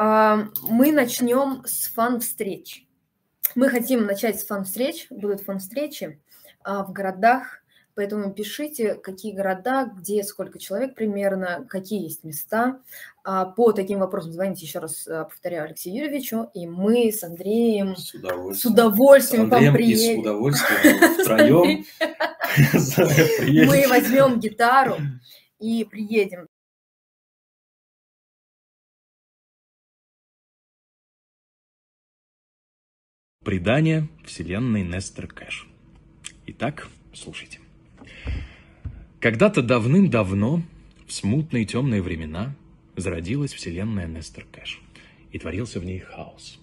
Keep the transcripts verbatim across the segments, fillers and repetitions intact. Мы начнем с фан-встреч. Мы хотим начать с фан-встреч, будут фан-встречи в городах, поэтому пишите, какие города, где сколько человек примерно, какие есть места. По таким вопросам звоните, еще раз повторяю, Алексею Юрьевичу, и мы с Андреем с удовольствием, с удовольствием с Андреем вам приедем. И с удовольствием втроем мы возьмем гитару и приедем. Предание вселенной НестерКэш. Итак, слушайте. Когда-то давным-давно, в смутные темные времена, зародилась вселенная НестерКэш, и творился в ней хаос.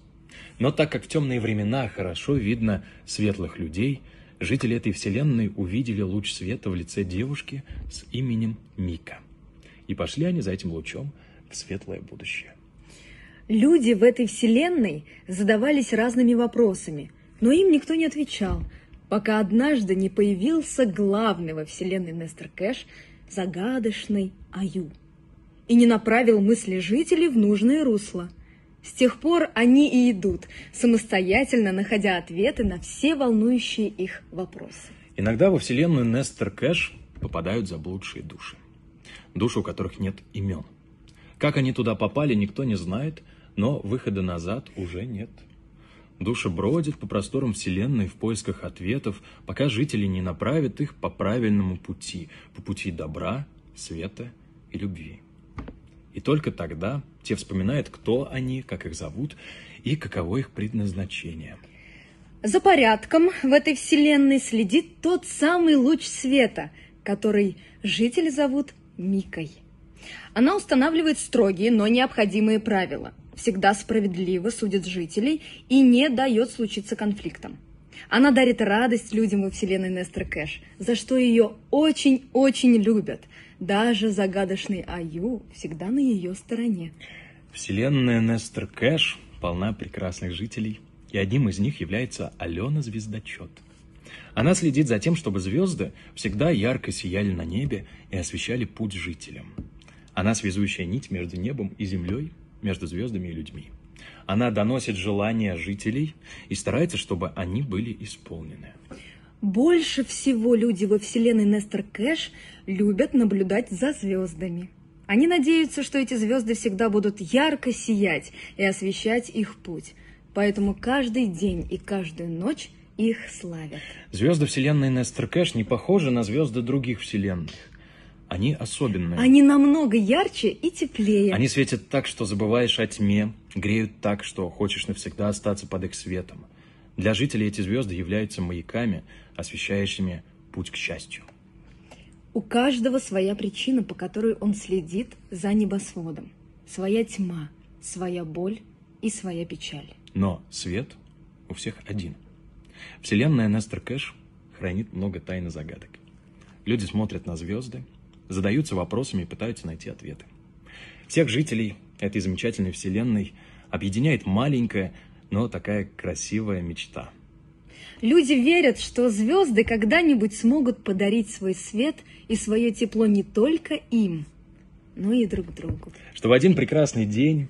Но так как в темные времена хорошо видно светлых людей, жители этой вселенной увидели луч света в лице девушки с именем Мика. И пошли они за этим лучом в светлое будущее. Люди в этой вселенной задавались разными вопросами, но им никто не отвечал, пока однажды не появился главный во вселенной НестерКэш загадочный Аю и не направил мысли жителей в нужное русло. С тех пор они и идут, самостоятельно находя ответы на все волнующие их вопросы. Иногда во вселенную НестерКэш попадают заблудшие души, души, у которых нет имен. Как они туда попали, никто не знает, но выхода назад уже нет. Души бродят по просторам вселенной в поисках ответов, пока жители не направят их по правильному пути, по пути добра, света и любви. И только тогда те вспоминают, кто они, как их зовут и каково их предназначение. За порядком в этой вселенной следит тот самый луч света, который жители зовут Микой. Она устанавливает строгие, но необходимые правила. Всегда справедливо судит жителей и не дает случиться конфликтам. Она дарит радость людям во вселенной НестерКэш, за что ее очень-очень любят. Даже загадочный Аю всегда на ее стороне. Вселенная НестерКэш полна прекрасных жителей, и одним из них является Алена Звездочет. Она следит за тем, чтобы звезды всегда ярко сияли на небе и освещали путь жителям. Она связующая нить между небом и землей, между звездами и людьми. Она доносит желания жителей и старается, чтобы они были исполнены. Больше всего люди во вселенной НестерКэш любят наблюдать за звездами. Они надеются, что эти звезды всегда будут ярко сиять и освещать их путь. Поэтому каждый день и каждую ночь их славят. Звезды вселенной НестерКэш не похожи на звезды других вселенных. Они особенные. Они намного ярче и теплее. Они светят так, что забываешь о тьме, греют так, что хочешь навсегда остаться под их светом. Для жителей эти звезды являются маяками, освещающими путь к счастью. У каждого своя причина, по которой он следит за небосводом. Своя тьма, своя боль и своя печаль. Но свет у всех один. Вселенная НестерКэш хранит много тайн и загадок. Люди смотрят на звезды, задаются вопросами и пытаются найти ответы. Всех жителей этой замечательной вселенной объединяет маленькая, но такая красивая мечта. Люди верят, что звезды когда-нибудь смогут подарить свой свет и свое тепло не только им, но и друг другу. Что в один прекрасный день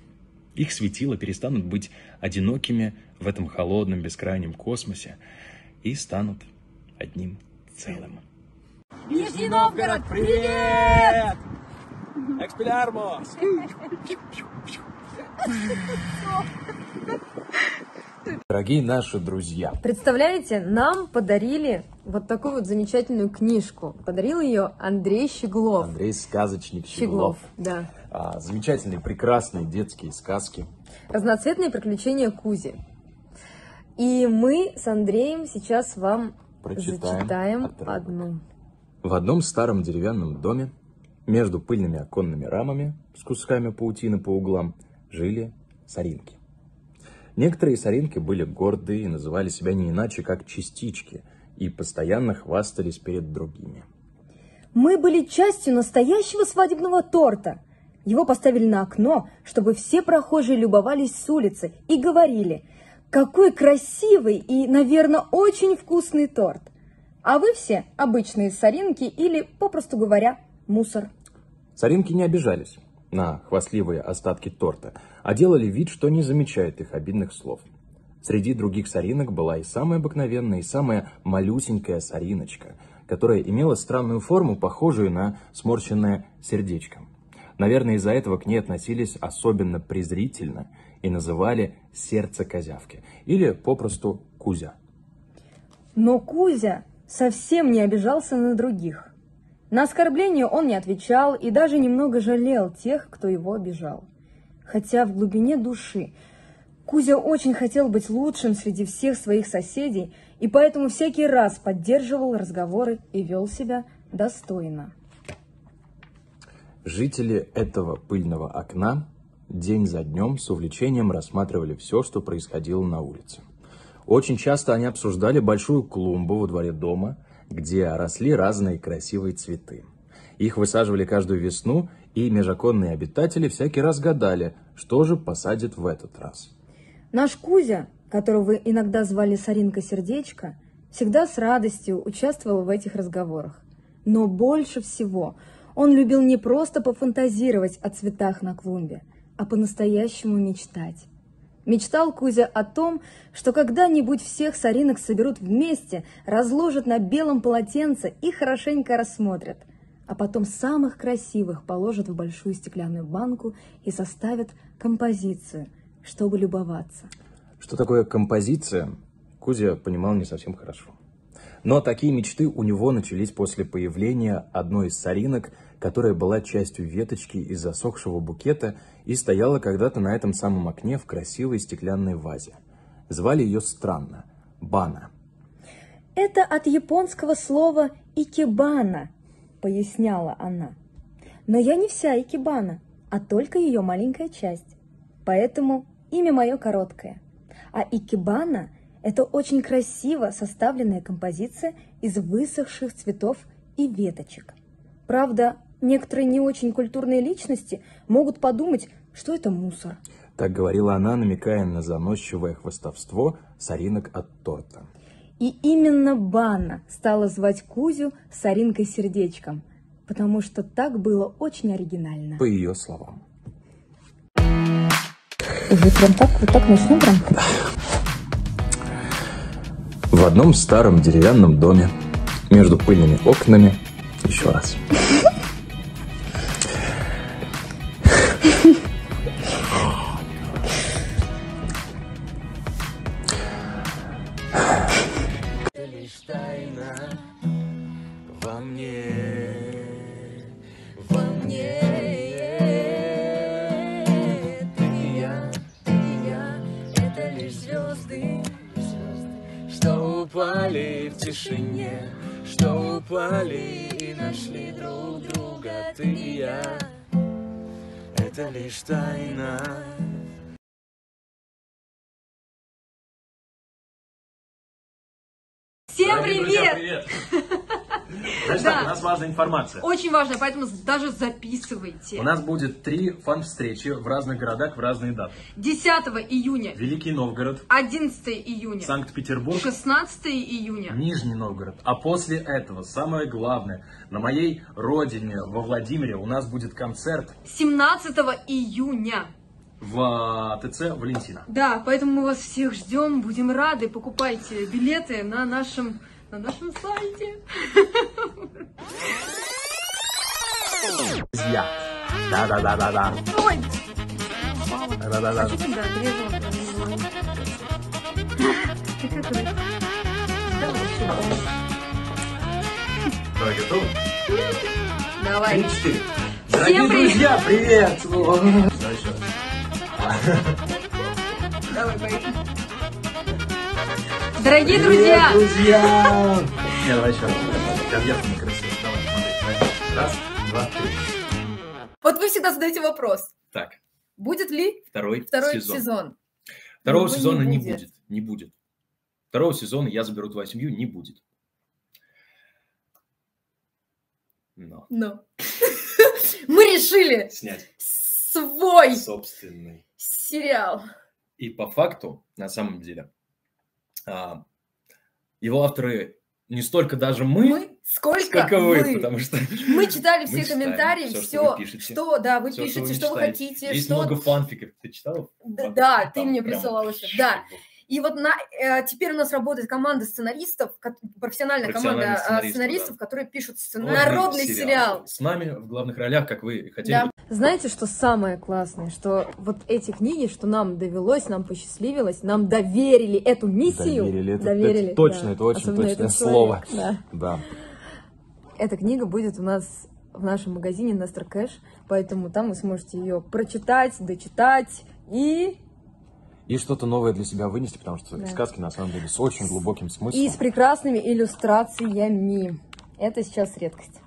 их светила перестанут быть одинокими в этом холодном бескрайнем космосе и станут одним целым. Нижний Новгород, привет! Экспелярмо! Дорогие наши друзья! Представляете, нам подарили вот такую вот замечательную книжку. Подарил ее Андрей Щеглов. Андрей сказочник Щеглов. Щеглов, да. А, замечательные, прекрасные детские сказки. Разноцветные приключения Кузи. И мы с Андреем сейчас вам Прочитаем зачитаем отрывок. одну. В одном старом деревянном доме, между пыльными оконными рамами с кусками паутины по углам, жили соринки. Некоторые соринки были гордые и называли себя не иначе, как частички, и постоянно хвастались перед другими. Мы были частью настоящего свадебного торта. Его поставили на окно, чтобы все прохожие любовались с улицы и говорили: «Какой красивый и, наверное, очень вкусный торт!» А вы все обычные соринки или, попросту говоря, мусор. Соринки не обижались. на хвастливые остатки торта, а делали вид, что не замечает их обидных слов. Среди других соринок была и самая обыкновенная, и самая малюсенькая сориночка, которая имела странную форму, похожую на сморщенное сердечко. Наверное, из-за этого к ней относились особенно презрительно и называли «сердце козявки» или попросту «Кузя». Но Кузя совсем не обижался на других. На оскорбление он не отвечал и даже немного жалел тех, кто его обижал. Хотя в глубине души Кузя очень хотел быть лучшим среди всех своих соседей и поэтому всякий раз поддерживал разговоры и вел себя достойно. Жители этого пыльного окна день за днем с увлечением рассматривали все, что происходило на улице. Очень часто они обсуждали большую клумбу во дворе дома, где росли разные красивые цветы. Их высаживали каждую весну, и межоконные обитатели всякий раз гадали, что же посадят в этот раз. Наш Кузя, которого иногда звали Соринка-Сердечко, всегда с радостью участвовал в этих разговорах. Но больше всего он любил не просто пофантазировать о цветах на клумбе, а по-настоящему мечтать. Мечтал Кузя о том, что когда-нибудь всех соринок соберут вместе, разложат на белом полотенце и хорошенько рассмотрят, а потом самых красивых положат в большую стеклянную банку и составят композицию, чтобы любоваться. Что такое композиция, Кузя понимал не совсем хорошо. Но такие мечты у него начались после появления одной из соринок, которая была частью веточки из засохшего букета и стояла когда-то на этом самом окне в красивой стеклянной вазе. Звали ее странно – Бана. «Это от японского слова «икебана», – поясняла она. «Но я не вся икебана, а только ее маленькая часть. Поэтому имя мое короткое. А икебана – это очень красиво составленная композиция из высохших цветов и веточек. Правда, некоторые не очень культурные личности могут подумать, что это мусор». Так говорила она, намекая на заносчивое хвастовство соринок от торта. И именно Бана стала звать Кузю Соринкой-Сердечком, потому что так было очень оригинально. По ее словам. Вы прям так, вот так начнем прям? В одном старом деревянном доме между пыльными окнами. Еще раз. Во мне, во мне, ты и я, ты и я, это лишь звезды, звезды, что упали в тишине, что упали и нашли друг друга, ты и я, это лишь тайна. Всем привет! Привет! Значит, да. Так, у нас важная информация. Очень важная, поэтому даже записывайте. У нас будет три фан-встречи в разных городах в разные даты. десятого июня. Великий Новгород. одиннадцатого июня. Санкт-Петербург. шестнадцатого июня. Нижний Новгород. А после этого, самое главное, на моей родине, во Владимире, у нас будет концерт. семнадцатого июня. В ТЦ Валентина. Да, поэтому мы вас всех ждем, будем рады. Покупайте билеты на нашем... на нашем сайте. Друзья. Да-да-да-да-да. Ой! Да-да-да. Давай, готовы? Давай. три-четыре. Дорогие друзья, привет! Давай, поехали. Дорогие друзья! Привет, друзья! Я, давай еще раз. Сейчас ясно некрасиво. Давай, смотри. Раз, два, три. Вот вы всегда задаете вопрос. Так. Будет ли второй, второй сезон? сезон? Второго Но сезона не будет. не будет. Не будет. Второго сезона «Я заберу твою семью» не будет. Но. Но. Мы решили снять свой собственный сериал. И по факту, на самом деле... Его авторы не столько даже мы, мы Сколько, Сколько вы, мы, потому что мы читали все мы читаем, комментарии, все, все, что, вы что да, вы все, пишете, что вы, что вы хотите. Есть что... много фанфиков, ты читал? Да, да, ты мне присылал еще. Да. И вот на, э, теперь у нас работает команда сценаристов, профессиональная команда сценаристов, сценаристов да. которые пишут народный сериал. сериал. С нами в главных ролях, как вы хотели. Да. Знаете, что самое классное? Что вот эти книги, что нам довелось, нам посчастливилось, нам доверили эту миссию. Доверили, это, доверили, это точно, да. это очень Особенно точное слово. Человек, да. Да. Эта книга будет у нас в нашем магазине НестерКэш, поэтому там вы сможете ее прочитать, дочитать и... И что-то новое для себя вынести, потому что да. сказки, на самом деле, с очень глубоким смыслом. И с прекрасными иллюстрациями. Это сейчас редкость.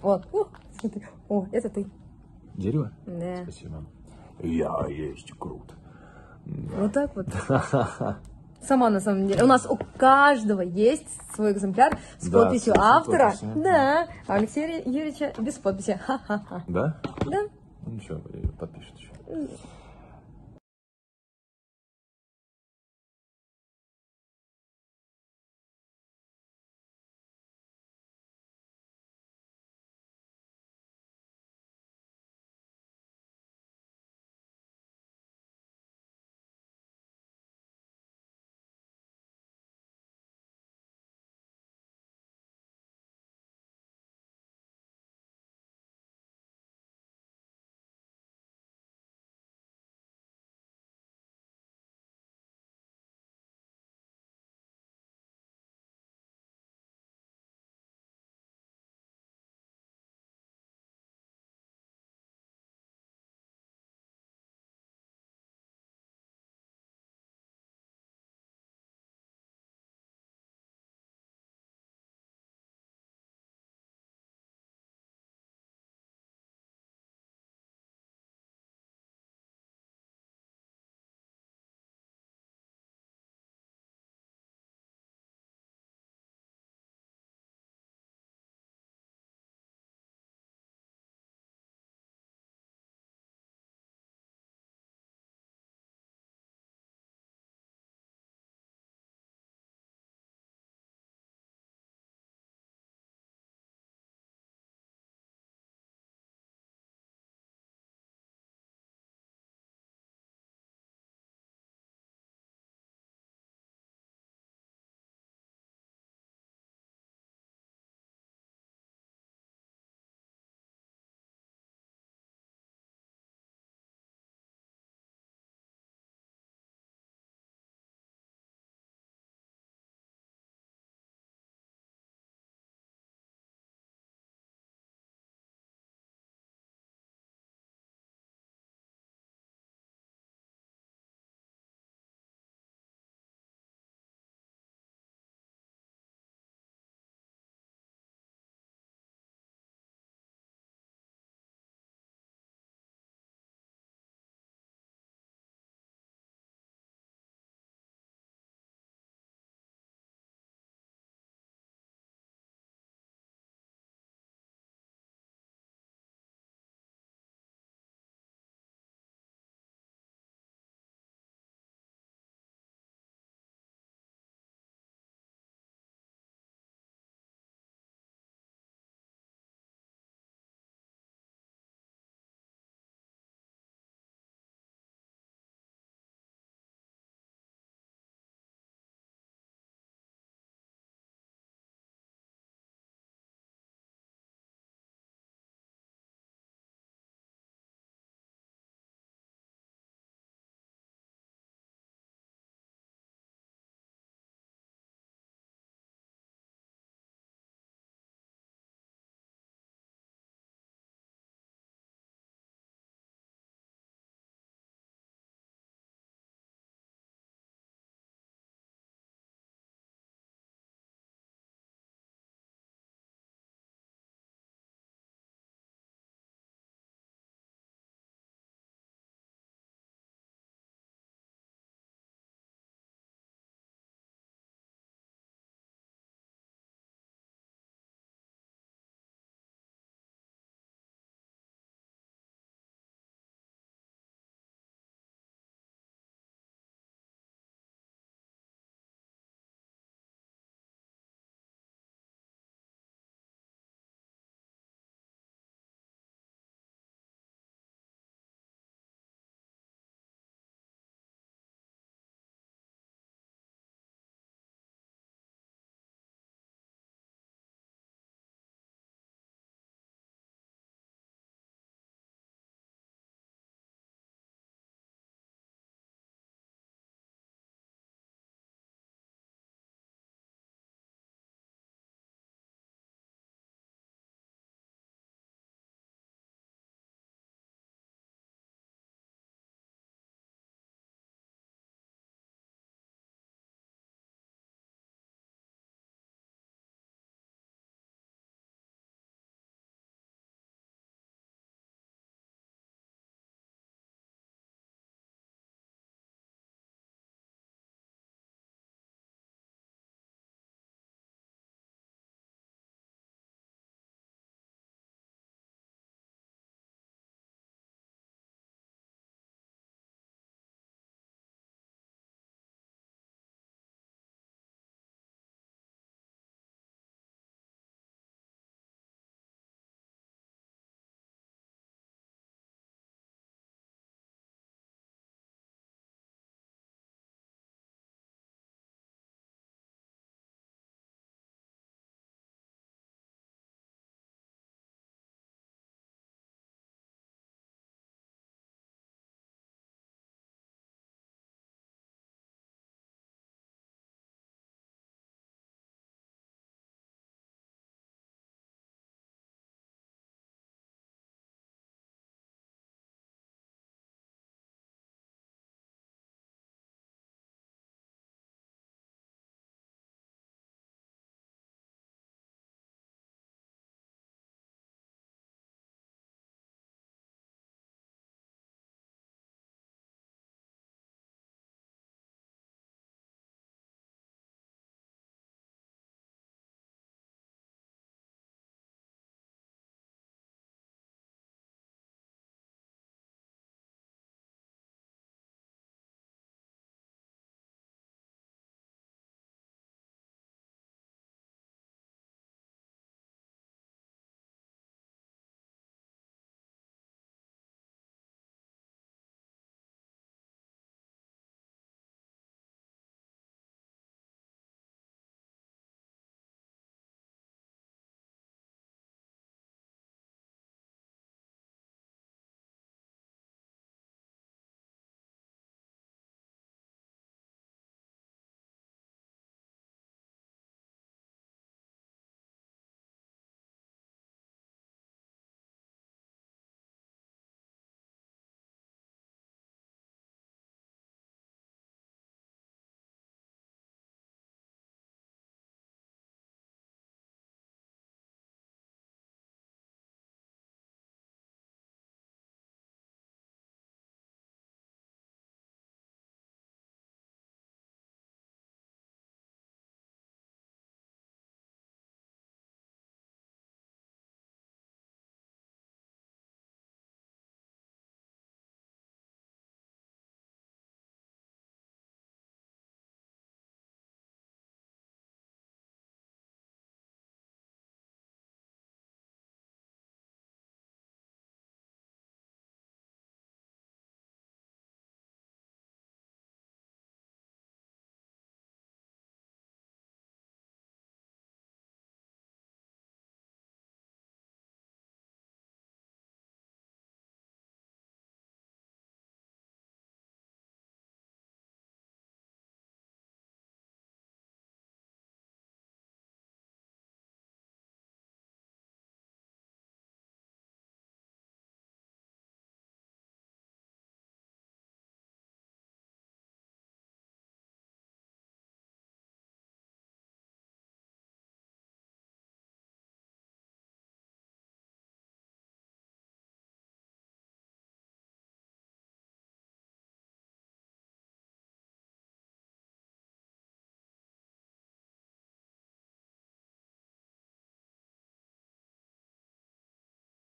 Вот. О, смотри. О, это ты. Дерево? Да. Спасибо. Я есть крут. Да. Вот так вот. Сама, на самом деле. У нас у каждого есть свой экземпляр с да, подписью с автора. Подписи. Да. Алексея Юрьевича без подписи. Ха-ха-ха. Да? Да. Ну ничего, подпишет еще.